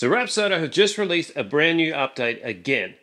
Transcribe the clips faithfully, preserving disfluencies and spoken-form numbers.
So Rapsodo have just released a brand new update again.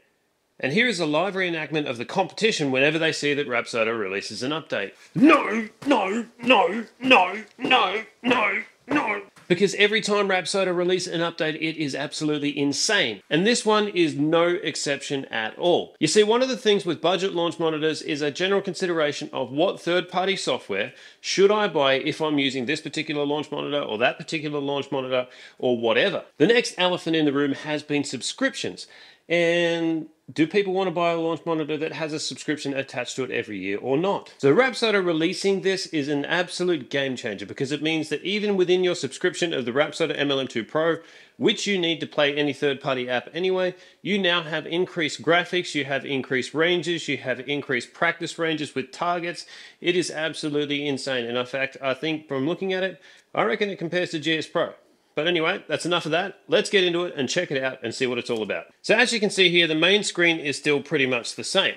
And here is a live reenactment of the competition whenever they see that Rapsodo releases an update. No, no, no, no, no, no, no. Because every time Rapsodo release an update, it is absolutely insane. And this one is no exception at all. You see, one of the things with budget launch monitors is a general consideration of what third-party software should I buy if I'm using this particular launch monitor or that particular launch monitor or whatever. The next elephant in the room has been subscriptions. And do people want to buy a launch monitor that has a subscription attached to it every year or not? So Rapsodo releasing this is an absolute game changer because it means that even within your subscription of the Rapsodo M L M two Pro, which you need to play any third-party app anyway, you now have increased graphics, you have increased ranges, you have increased practice ranges with targets. It is absolutely insane. And in fact, I think from looking at it, I reckon it compares to G S Pro. But anyway, that's enough of that. Let's get into it and check it out and see what it's all about. So as you can see here, the main screen is still pretty much the same.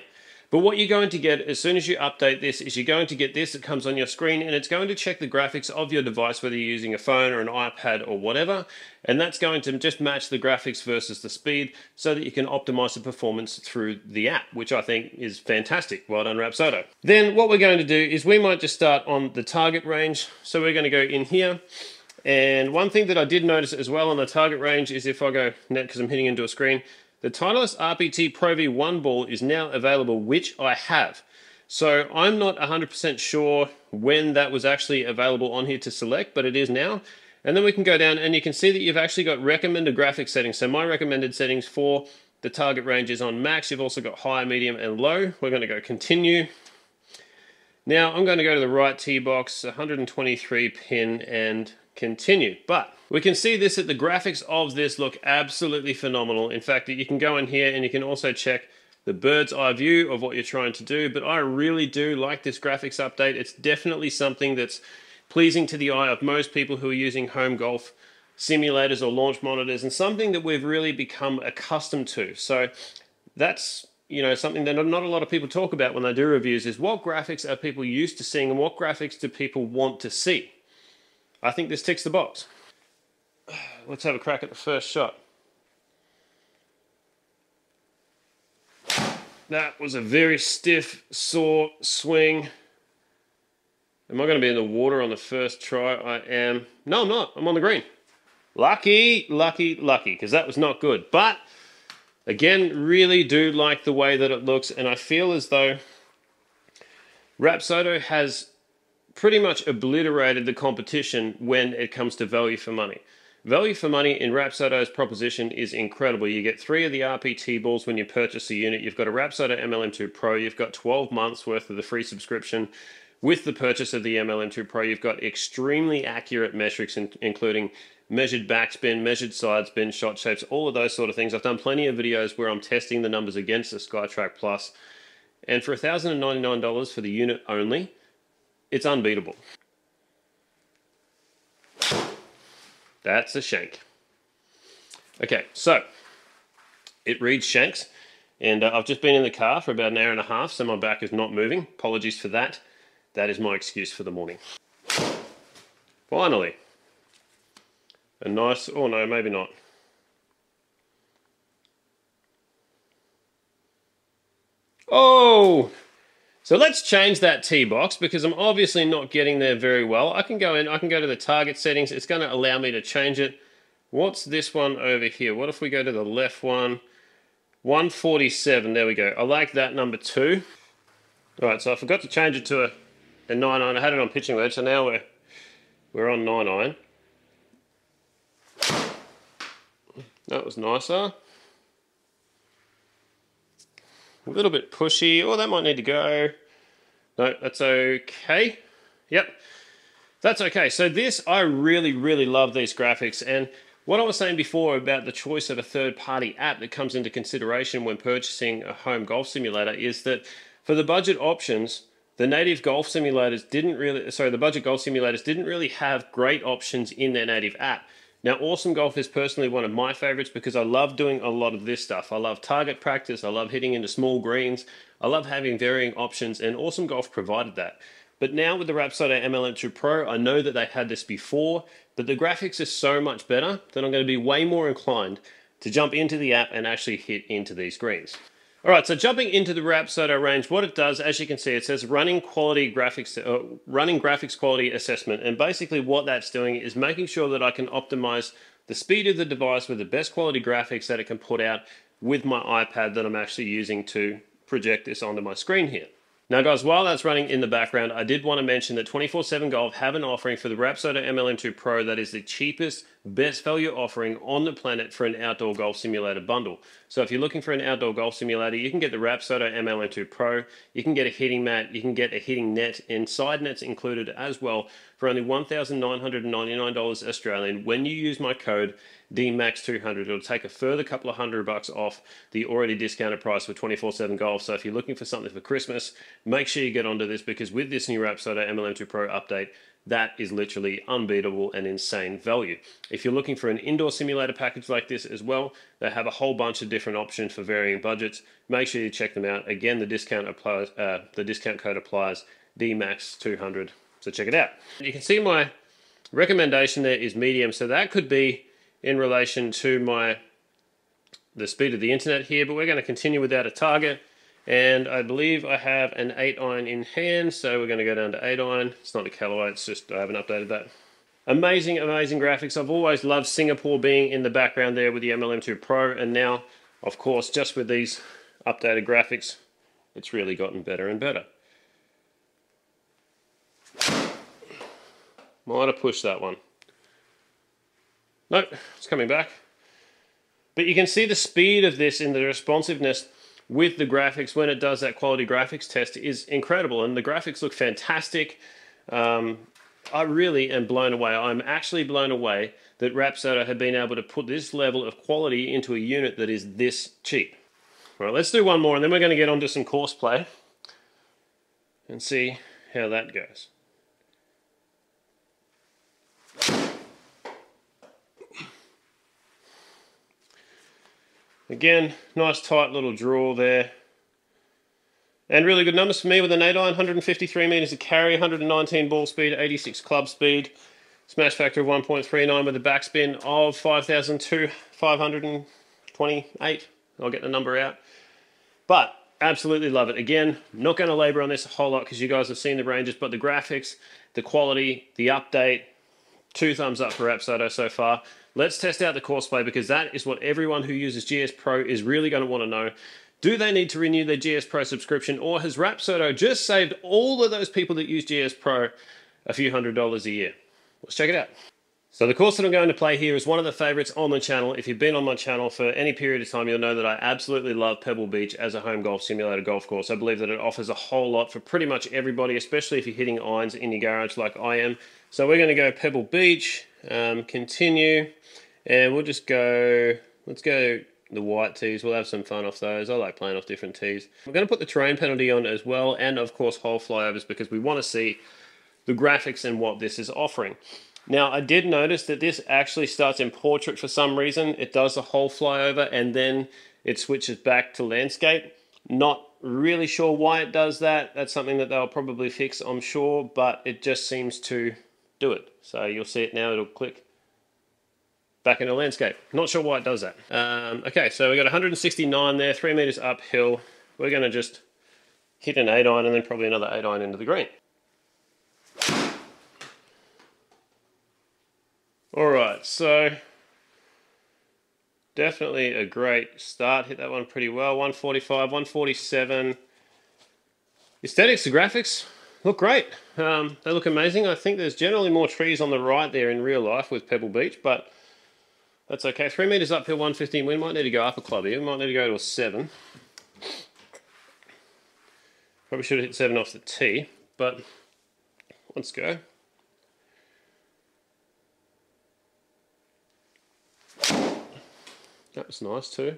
But what you're going to get as soon as you update this is you're going to get this that comes on your screen, and it's going to check the graphics of your device, whether you're using a phone or an iPad or whatever. And that's going to just match the graphics versus the speed so that you can optimize the performance through the app, which I think is fantastic. Well done, Rapsodo. Then what we're going to do is we might just start on the target range. So we're going to go in here. And one thing that I did notice as well on the target range is if I go net, because I'm hitting into a screen, the Titleist R P T Pro V one ball is now available, which I have. So I'm not one hundred percent sure when that was actually available on here to select, but it is now. And then we can go down and you can see that you've actually got recommended graphic settings. So my recommended settings for the target range is on max. You've also got high, medium, and low. We're going to go continue. Now I'm going to go to the right tee box, one hundred twenty-three pin, and continue. But we can see this, that the graphics of this look absolutely phenomenal. In fact, you can go in here and you can also check the bird's eye view of what you're trying to do. But I really do like this graphics update. It's definitely something that's pleasing to the eye of most people who are using home golf simulators or launch monitors, and something that we've really become accustomed to. So that's, you know, something that not a lot of people talk about when they do reviews, is what graphics are people used to seeing and what graphics do people want to see? I think this ticks the box. Let's have a crack at the first shot. That was a very stiff, sore swing. Am I going to be in the water on the first try? I am. No, I'm not. I'm on the green. Lucky, lucky, lucky, because that was not good. But again, really do like the way that it looks, and I feel as though Rapsodo has pretty much obliterated the competition when it comes to value for money. Value for money in Rapsodo's proposition is incredible. You get three of the R P T balls when you purchase a unit. You've got a Rapsodo M L M two Pro. You've got twelve months worth of the free subscription. With the purchase of the M L M two Pro, you've got extremely accurate metrics, in, including measured backspin, measured sidespin, shot shapes, all of those sort of things. I've done plenty of videos where I'm testing the numbers against the SkyTrak Plus. And for one thousand ninety-nine dollars for the unit only, it's unbeatable. That's a shank. Okay, so it reads shanks, and uh, I've just been in the car for about an hour and a half, so my back is not moving. Apologies for that. That is my excuse for the morning. Finally, a nice, oh no, maybe not. Oh! So let's change that tee box, because I'm obviously not getting there very well. I can go in, I can go to the target settings. It's going to allow me to change it. What's this one over here? What if we go to the left one? one forty-seven, there we go. I like that number two. All right, so I forgot to change it to a, a nine iron. I had it on pitching wedge, so now we're, we're on nine iron. That was nicer. A little bit pushy. Oh, that might need to go. No, that's okay. Yep, that's okay. So this, I really, really love these graphics. And what I was saying before about the choice of a third-party app that comes into consideration when purchasing a home golf simulator is that for the budget options, the native golf simulators didn't really, sorry, the budget golf simulators didn't really have great options in their native app. Now, Awesome Golf is personally one of my favorites because I love doing a lot of this stuff. I love target practice. I love hitting into small greens. I love having varying options, and Awesome Golf provided that. But now with the Rapsodo M L M two Pro, I know that they had this before, but the graphics are so much better that I'm going to be way more inclined to jump into the app and actually hit into these greens. All right, so jumping into the Rapsodo range, what it does, as you can see, it says running quality graphics, uh, running graphics quality assessment. And basically what that's doing is making sure that I can optimize the speed of the device with the best quality graphics that it can put out with my iPad that I'm actually using to project this onto my screen here. Now guys, while that's running in the background, I did want to mention that twenty-four seven Golf have an offering for the Rapsodo M L M two Pro that is the cheapest, best value offering on the planet for an outdoor golf simulator bundle. So if you're looking for an outdoor golf simulator, you can get the Rapsodo M L M two Pro, you can get a hitting mat, you can get a hitting net, and side nets included as well for only one thousand nine hundred ninety-nine dollars Australian. When you use my code D M A X two hundred, it'll take a further couple of hundred bucks off the already discounted price for twenty-four seven Golf. So if you're looking for something for Christmas, make sure you get onto this, because with this new Rapsodo M L M two Pro update, that is literally unbeatable and insane value. If you're looking for an indoor simulator package like this as well, they have a whole bunch of different options for varying budgets. Make sure you check them out. Again, the discount applies, uh, the discount code applies, D M A X two hundred. So check it out. You can see my recommendation there is medium. So that could be in relation to my the speed of the internet here, but we're going to continue without a target. And I believe I have an eight iron in hand, so we're going to go down to eight iron. It's not a Callaway, it's just I haven't updated that. Amazing, amazing graphics. I've always loved Singapore being in the background there with the M L M two Pro, and now, of course, just with these updated graphics, it's really gotten better and better. Might have pushed that one. Nope, it's coming back. But you can see the speed of this and the responsiveness with the graphics when it does that quality graphics test is incredible, and the graphics look fantastic. Um, I really am blown away. I'm actually blown away that Rapsodo have been able to put this level of quality into a unit that is this cheap. All right, let's do one more and then we're going to get onto some course play and see how that goes. Again, nice tight little draw there. And really good numbers for me with an eight iron, one hundred fifty-three meters of carry, one hundred nineteen ball speed, eighty-six club speed, smash factor of one point three nine with a backspin of five thousand five hundred twenty-eight. I'll get the number out. But absolutely love it. Again, not going to labor on this a whole lot because you guys have seen the ranges, but the graphics, the quality, the update, two thumbs up for Rapsodo so far. Let's test out the course play, because that is what everyone who uses G S Pro is really going to want to know. Do they need to renew their G S Pro subscription, or has Rapsodo just saved all of those people that use G S Pro a few hundred dollars a year? Let's check it out. So the course that I'm going to play here is one of the favorites on the channel. If you've been on my channel for any period of time, you'll know that I absolutely love Pebble Beach as a home golf simulator golf course. I believe that it offers a whole lot for pretty much everybody, especially if you're hitting irons in your garage like I am. So we're going to go Pebble Beach, um, continue, and we'll just go, let's go the white tees. We'll have some fun off those. I like playing off different tees. We're going to put the terrain penalty on as well, and of course hole flyovers, because we want to see the graphics and what this is offering. Now, I did notice that this actually starts in portrait for some reason. It does a whole flyover and then it switches back to landscape. Not really sure why it does that. That's something that they'll probably fix, I'm sure, but it just seems to do it. So you'll see it now, it'll click back into landscape. Not sure why it does that. Um, okay, so we got one hundred sixty-nine there, three meters uphill. We're gonna just hit an eight iron and then probably another eight iron into the green. Alright, so definitely a great start. Hit that one pretty well. one forty-five, one forty-seven. Aesthetics, the graphics look great. Um, they look amazing. I think there's generally more trees on the right there in real life with Pebble Beach, but that's okay. Three meters uphill, one fifteen. We might need to go up a club here. We might need to go to a seven. Probably should have hit seven off the tee, but let's go. That was nice too.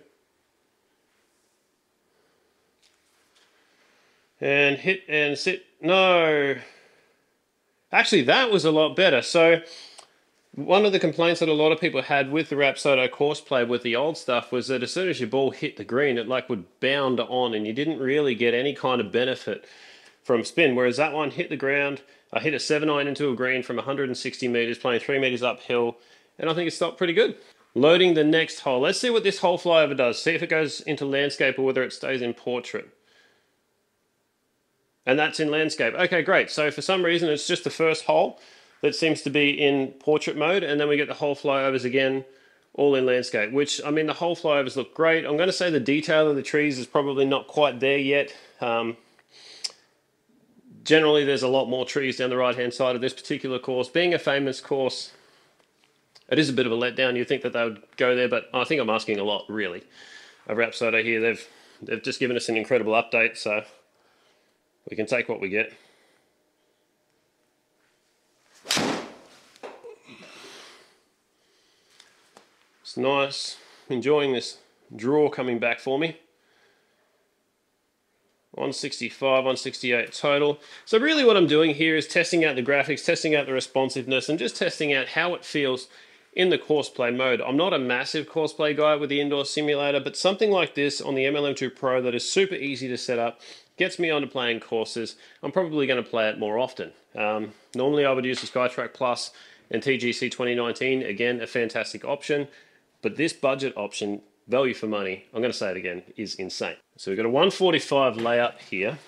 And hit and sit. No. Actually, that was a lot better. So one of the complaints that a lot of people had with the Rapsodo course play with the old stuff was that as soon as your ball hit the green, it like would bound on and you didn't really get any kind of benefit from spin, whereas that one hit the ground. I hit a seven iron into a green from one hundred sixty meters, playing three meters uphill, and I think it stopped pretty good. Loading the next hole. Let's see what this whole flyover does. See if it goes into landscape or whether it stays in portrait. And that's in landscape. Okay, great. So for some reason, it's just the first hole that seems to be in portrait mode, and then we get the whole flyovers again, all in landscape, which, I mean, the whole flyovers look great. I'm going to say the detail of the trees is probably not quite there yet. Um, generally, there's a lot more trees down the right-hand side of this particular course. Being a famous course, it is a bit of a letdown. You'd think that they would go there, but I think I'm asking a lot, really, of Rapsodo here. They've, they've just given us an incredible update, so we can take what we get. It's nice, enjoying this draw coming back for me. one sixty-five, one sixty-eight total. So really what I'm doing here is testing out the graphics, testing out the responsiveness, and just testing out how it feels in the course play mode. I'm not a massive course play guy with the indoor simulator, but something like this on the M L M two Pro that is super easy to set up, gets me onto playing courses. I'm probably going to play it more often. Um, normally I would use the SkyTrak Plus and T G C twenty nineteen, again, a fantastic option. But this budget option, value for money, I'm going to say it again, is insane. So we've got a one forty-five layup here.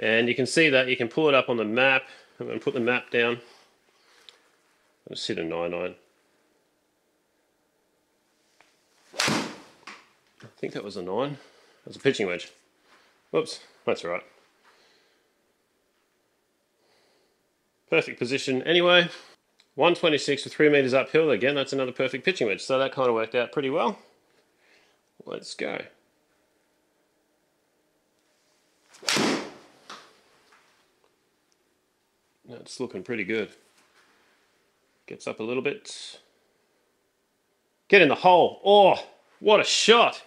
And you can see that you can pull it up on the map. I'm going to put the map down. I'll just hit a nine iron. I think that was a nine. That was a pitching wedge. Whoops, that's all right. Perfect position anyway. one twenty-six to three meters uphill. Again, that's another perfect pitching wedge. So that kind of worked out pretty well. Let's go. That's looking pretty good. Gets up a little bit. Get in the hole. Oh, what a shot.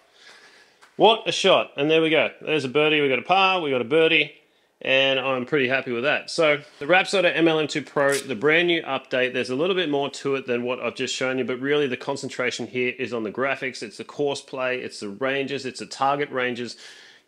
What a shot. And there we go. There's a birdie. We got a par. We got a birdie. And I'm pretty happy with that. So the Rapsodo M L M two Pro, the brand new update, there's a little bit more to it than what I've just shown you, but really the concentration here is on the graphics, it's the course play, it's the ranges, it's the target ranges,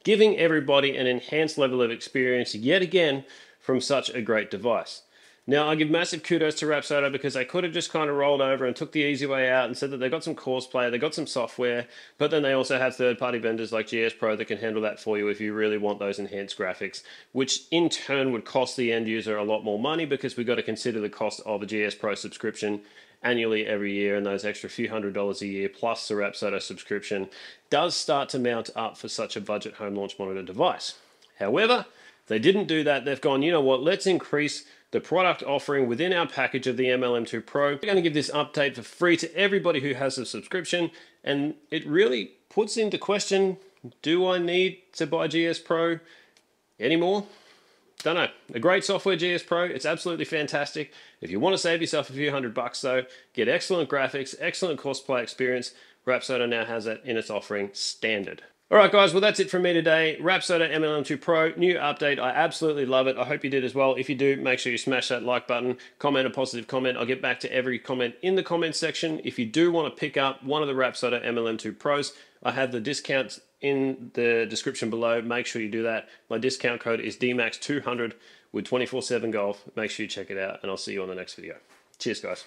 giving everybody an enhanced level of experience yet again from such a great device. Now I give massive kudos to Rapsodo because they could have just kind of rolled over and took the easy way out and said that they got some course play, they got some software, but then they also have third-party vendors like G S Pro that can handle that for you if you really want those enhanced graphics, which in turn would cost the end user a lot more money because we've got to consider the cost of a G S Pro subscription annually every year, and those extra few hundred dollars a year plus the Rapsodo subscription does start to mount up for such a budget home launch monitor device. However, they didn't do that. They've gone, you know what, let's increase the product offering within our package of the M L M two Pro. We're going to give this update for free to everybody who has a subscription, and it really puts into question, do I need to buy G S Pro anymore? Don't know. A great software, G S Pro, it's absolutely fantastic. If you want to save yourself a few hundred bucks though, get excellent graphics, excellent course play experience, Rapsodo now has that in its offering standard. Alright guys, well that's it from me today. Rapsodo M L M two Pro, new update. I absolutely love it. I hope you did as well. If you do, make sure you smash that like button, comment a positive comment. I'll get back to every comment in the comment section. If you do want to pick up one of the Rapsodo M L M two Pros, I have the discounts in the description below. Make sure you do that. My discount code is D M A X two hundred with twenty-four seven Golf. Make sure you check it out, and I'll see you on the next video. Cheers guys.